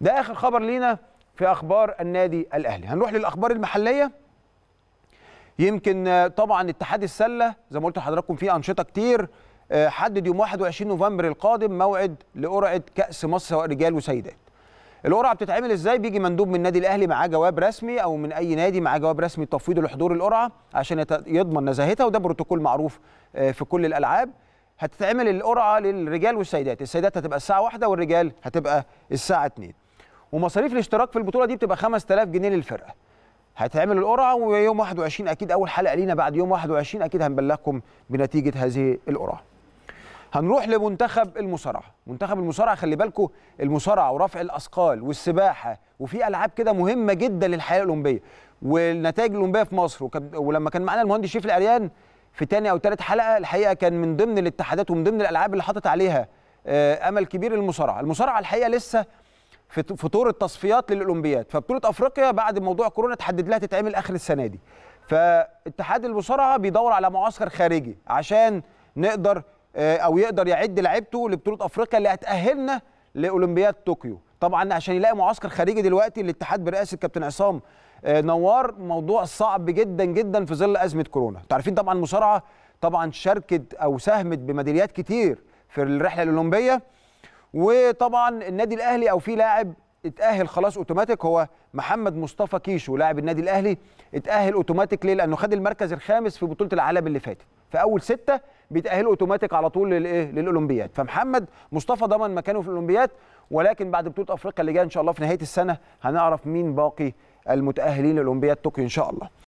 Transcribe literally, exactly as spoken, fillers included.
ده آخر خبر لينا في أخبار النادي الأهلي. هنروح للأخبار المحلية. يمكن طبعا اتحاد السلة زي ما قلت لحضراتكم فيه أنشطة كتير. حدد يوم واحد وعشرين نوفمبر القادم موعد لقرعة كأس مصر سواء رجال وسيدات. القرعة بتتعمل ازاي؟ بيجي مندوب من النادي الأهلي معاه جواب رسمي أو من أي نادي معاه جواب رسمي تفويض لحضور القرعة عشان يضمن نزاهتها، وده بروتوكول معروف في كل الألعاب. هتتعمل القرعة للرجال والسيدات، السيدات هتبقى الساعة واحدة والرجال هتبقى الساعة اتنين. ومصاريف الاشتراك في البطولة دي بتبقى خمسة آلاف جنيه للفرقة. هتعمل القرعة ويوم واحد وعشرين أكيد أول حلقة لينا بعد يوم واحد وعشرين أكيد هنبلغكم بنتيجة هذه القرعة. هنروح لمنتخب المصارعه، منتخب المصارعه خلي بالكم المصارعه ورفع الاثقال والسباحه وفي العاب كده مهمه جدا للحياه الاولمبيه والنتائج الاولمبيه في مصر. ولما كان معانا المهندس شريف العريان في ثاني او ثالث حلقه الحقيقه كان من ضمن الاتحادات ومن ضمن الالعاب اللي حاطط عليها امل كبير المصارعه، المصارعه الحقيقه لسه في طور التصفيات للاولمبياد، فبطوله افريقيا بعد موضوع كورونا اتحدد لها تتعمل اخر السنه دي. فاتحاد المصارعه بيدور على معسكر خارجي عشان نقدر او يقدر يعد لعيبته لبطوله افريقيا اللي هتاهلنا لاولمبياد طوكيو. طبعا عشان يلاقي معسكر خارجي دلوقتي الاتحاد برئاسه كابتن عصام نوار موضوع صعب جدا جدا في ظل ازمه كورونا. تعرفين طبعا المصارعه طبعا شاركت او ساهمت بميداليات كتير في الرحله الاولمبيه، وطبعا النادي الاهلي او في لاعب اتاهل خلاص اوتوماتيك هو محمد مصطفى كيشو لاعب النادي الاهلي، اتاهل اوتوماتيك ليه؟ لانه خد المركز الخامس في بطوله العالم اللي فاتت، فاول سته بيتاهلوا اوتوماتيك على طول للايه؟ للاولمبياد. فمحمد مصطفى ضمن مكانه في الاولمبياد، ولكن بعد بطوله افريقيا اللي جايه ان شاء الله في نهايه السنه هنعرف مين باقي المتاهلين لاولمبياد طوكيو ان شاء الله.